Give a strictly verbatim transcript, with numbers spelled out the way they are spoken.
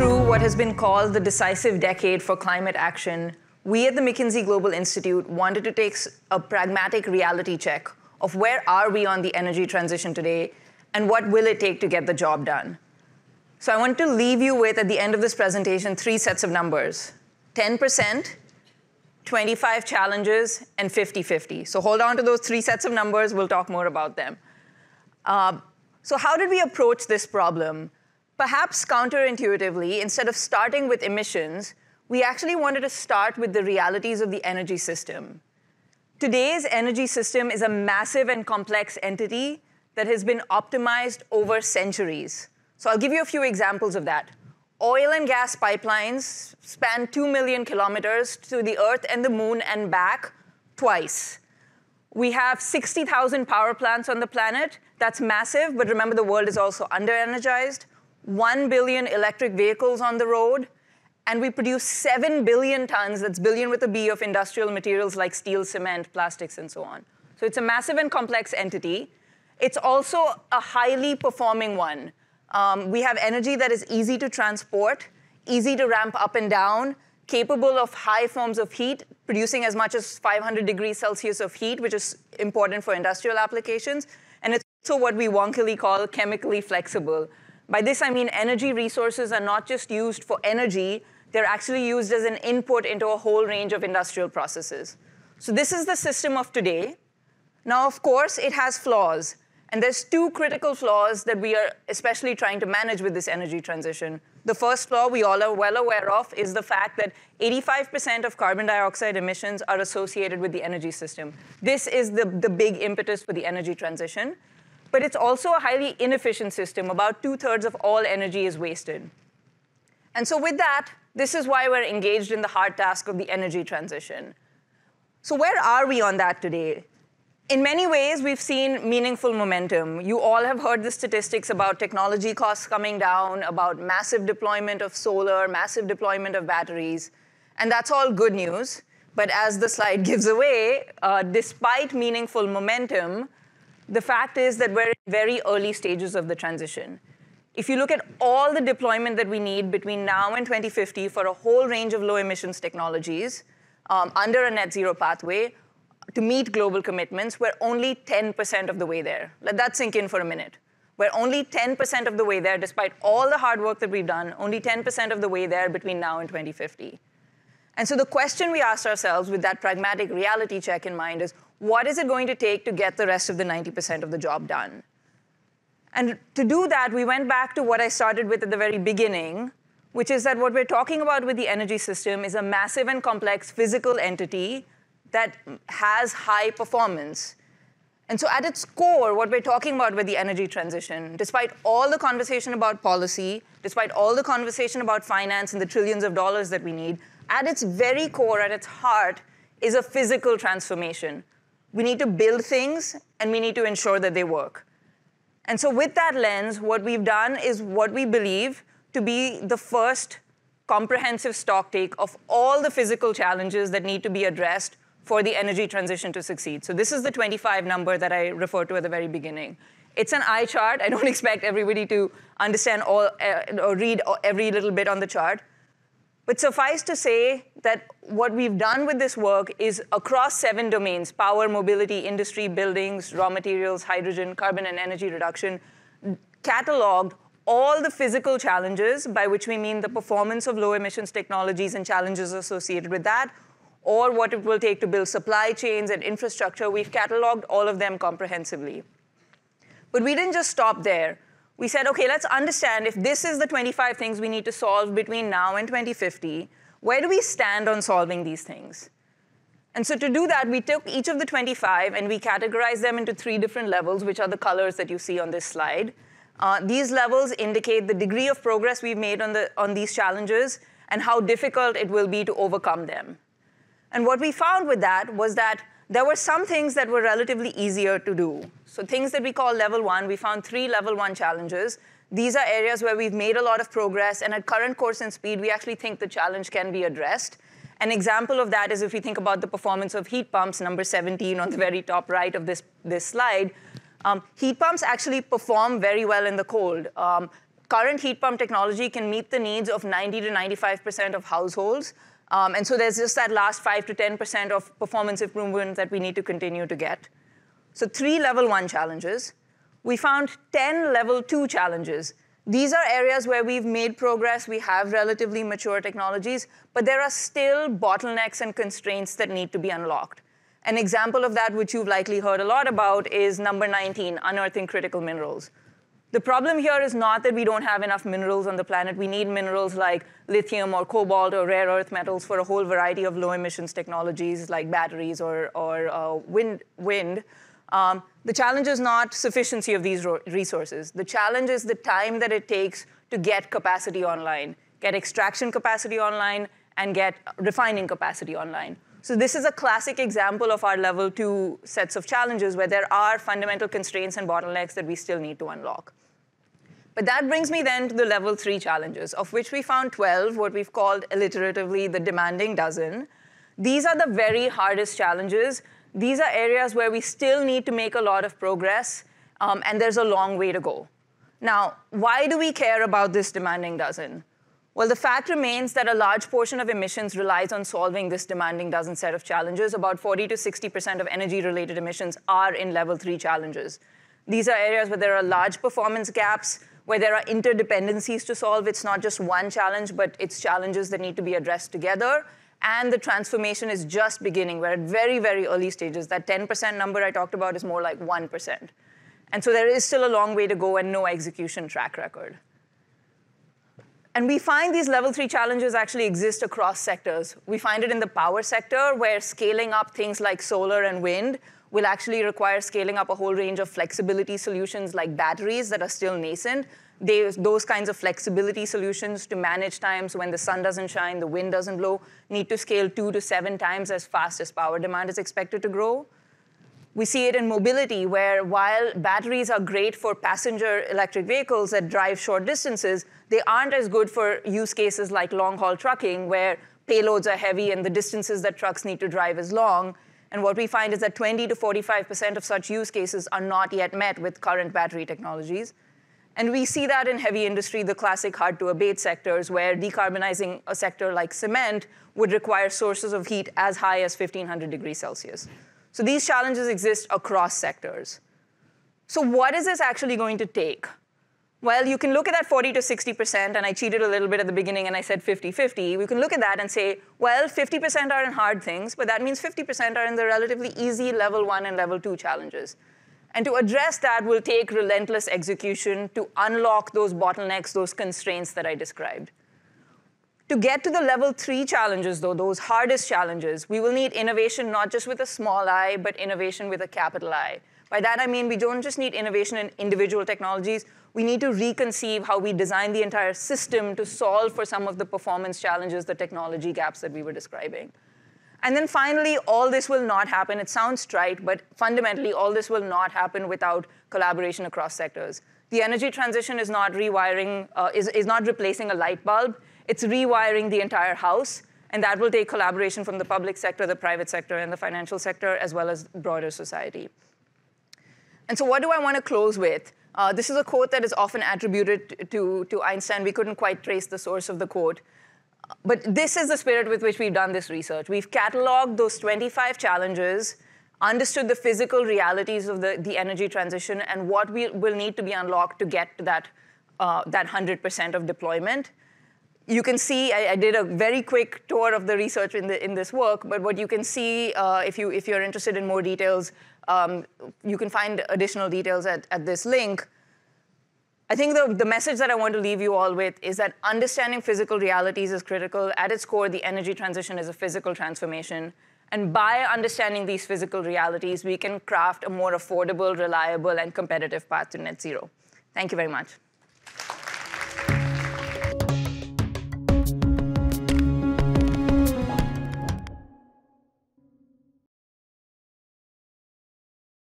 through what has been called the decisive decade for climate action, we at the McKinsey Global Institute wanted to take a pragmatic reality check of where are we on the energy transition today and what will it take to get the job done. So I want to leave you with, at the end of this presentation, three sets of numbers: ten percent, twenty-five challenges, and fifty fifty. So hold on to those three sets of numbers. We'll talk more about them. Uh, so how did we approach this problem? Perhaps counterintuitively, instead of starting with emissions, we actually wanted to start with the realities of the energy system. Today's energy system is a massive and complex entity that has been optimized over centuries. So I'll give you a few examples of that. Oil and gas pipelines span two million kilometers to the Earth and the Moon and back twice. We have sixty thousand power plants on the planet. That's massive, but remember, the world is also under-energized. one billion electric vehicles on the road. And we produce seven billion tons, that's billion with a B, of industrial materials like steel, cement, plastics, and so on. So it's a massive and complex entity. It's also a highly performing one. Um, we have energy that is easy to transport, easy to ramp up and down, capable of high forms of heat, producing as much as five hundred degrees Celsius of heat, which is important for industrial applications. And it's also what we wonkily call chemically flexible. By this, I mean energy resources are not just used for energy, they're actually used as an input into a whole range of industrial processes. So this is the system of today. Now, of course, it has flaws. And there's two critical flaws that we are especially trying to manage with this energy transition. The first flaw we all are well aware of is the fact that eighty-five percent of carbon dioxide emissions are associated with the energy system. This is the, the big impetus for the energy transition. But it's also a highly inefficient system. About two-thirds of all energy is wasted. And so with that, this is why we're engaged in the hard task of the energy transition. So where are we on that today? In many ways, we've seen meaningful momentum. You all have heard the statistics about technology costs coming down, about massive deployment of solar, massive deployment of batteries. And that's all good news. But as the slide gives away, uh, despite meaningful momentum, the fact is that we're in very early stages of the transition. If you look at all the deployment that we need between now and twenty fifty for a whole range of low emissions technologies um, under a net zero pathway to meet global commitments, we're only ten percent of the way there. Let that sink in for a minute. We're only ten percent of the way there, despite all the hard work that we've done, only ten percent of the way there between now and twenty fifty. And so the question we asked ourselves with that pragmatic reality check in mind is, what is it going to take to get the rest of the ninety percent of the job done? And to do that, we went back to what I started with at the very beginning, which is that what we're talking about with the energy system is a massive and complex physical entity that has high performance. And so at its core, what we're talking about with the energy transition, despite all the conversation about policy, despite all the conversation about finance and the trillions of dollars that we need, at its very core, at its heart, is a physical transformation. We need to build things, and we need to ensure that they work. And so with that lens, what we've done is what we believe to be the first comprehensive stock take of all the physical challenges that need to be addressed for the energy transition to succeed. So this is the twenty-five number that I referred to at the very beginning. It's an eye chart. I don't expect everybody to understand all, uh, or read every little bit on the chart. But suffice to say that what we've done with this work is across seven domains: power, mobility, industry, buildings, raw materials, hydrogen, carbon and energy reduction, cataloged all the physical challenges, by which we mean the performance of low emissions technologies and challenges associated with that, or what it will take to build supply chains and infrastructure. We've cataloged all of them comprehensively. But we didn't just stop there. We said, okay, let's understand if this is the twenty-five things we need to solve between now and twenty fifty, where do we stand on solving these things? And so to do that, we took each of the twenty-five and we categorized them into three different levels, which are the colors that you see on this slide. Uh, these levels indicate the degree of progress we've made on, the, on these challenges and how difficult it will be to overcome them. And what we found with that was that there were some things that were relatively easier to do. So things that we call level one, we found three level one challenges. These are areas where we've made a lot of progress, and at current course and speed, we actually think the challenge can be addressed. An example of that is if we think about the performance of heat pumps, number seventeen on the very top right of this, this slide. Um, heat pumps actually perform very well in the cold. Um, current heat pump technology can meet the needs of ninety to ninety-five percent of households. Um, and so there's just that last five to ten percent of performance improvement that we need to continue to get. So three level one challenges. We found ten level two challenges. These are areas where we've made progress. We have relatively mature technologies, but there are still bottlenecks and constraints that need to be unlocked. An example of that, which you've likely heard a lot about, is number nineteen, unearthing critical minerals. The problem here is not that we don't have enough minerals on the planet. We need minerals like lithium or cobalt or rare earth metals for a whole variety of low emissions technologies like batteries or, or uh, wind. wind. Um, the challenge is not sufficiency of these resources. The challenge is the time that it takes to get capacity online, get extraction capacity online, and get refining capacity online. So this is a classic example of our level two sets of challenges where there are fundamental constraints and bottlenecks that we still need to unlock. But that brings me then to the level three challenges, of which we found twelve, what we've called alliteratively the demanding dozen. These are the very hardest challenges. These are areas where we still need to make a lot of progress, um, and there's a long way to go. Now, why do we care about this demanding dozen? Well, the fact remains that a large portion of emissions relies on solving this demanding dozen set of challenges. About forty to sixty percent of energy-related emissions are in level three challenges. These are areas where there are large performance gaps, where there are interdependencies to solve. It's not just one challenge, but it's challenges that need to be addressed together. And the transformation is just beginning. We're at very, very early stages. That ten percent number I talked about is more like one percent. And so there is still a long way to go and no execution track record. And we find these level three challenges actually exist across sectors. We find it in the power sector, where scaling up things like solar and wind will actually require scaling up a whole range of flexibility solutions like batteries that are still nascent. They, those kinds of flexibility solutions to manage times when the sun doesn't shine, the wind doesn't blow, need to scale two to seven times as fast as power demand is expected to grow. We see it in mobility, where while batteries are great for passenger electric vehicles that drive short distances, they aren't as good for use cases like long-haul trucking, where payloads are heavy and the distances that trucks need to drive is long. And what we find is that twenty to forty-five percent of such use cases are not yet met with current battery technologies. And we see that in heavy industry, the classic hard-to-abate sectors, where decarbonizing a sector like cement would require sources of heat as high as fifteen hundred degrees Celsius. So these challenges exist across sectors. So what is this actually going to take? Well, you can look at that forty to sixty percent, and I cheated a little bit at the beginning and I said fifty fifty. We can look at that and say, well, fifty percent are in hard things, but that means fifty percent are in the relatively easy level one and level two challenges. And to address that will take relentless execution to unlock those bottlenecks, those constraints that I described. To get to the level three challenges, though, those hardest challenges, we will need innovation not just with a small I, but innovation with a capital I. By that I mean we don't just need innovation in individual technologies, we need to reconceive how we design the entire system to solve for some of the performance challenges, the technology gaps that we were describing. And then finally, all this will not happen. It sounds trite, but fundamentally, all this will not happen without collaboration across sectors. The energy transition is not rewiring, uh, is, is not replacing a light bulb. It's rewiring the entire house, and that will take collaboration from the public sector, the private sector, and the financial sector, as well as broader society. And so what do I want to close with? Uh, this is a quote that is often attributed to, to Einstein. We couldn't quite trace the source of the quote. But this is the spirit with which we've done this research. We've cataloged those twenty-five challenges, understood the physical realities of the, the energy transition, and what we will need to be unlocked to get to that, uh, that one hundred percent of deployment. You can see, I, I did a very quick tour of the research in, the, in this work, but what you can see, uh, if, you, if you're interested in more details, um, you can find additional details at, at this link. I think the, the message that I want to leave you all with is that understanding physical realities is critical. At its core, the energy transition is a physical transformation. And by understanding these physical realities, we can craft a more affordable, reliable, and competitive path to net zero. Thank you very much.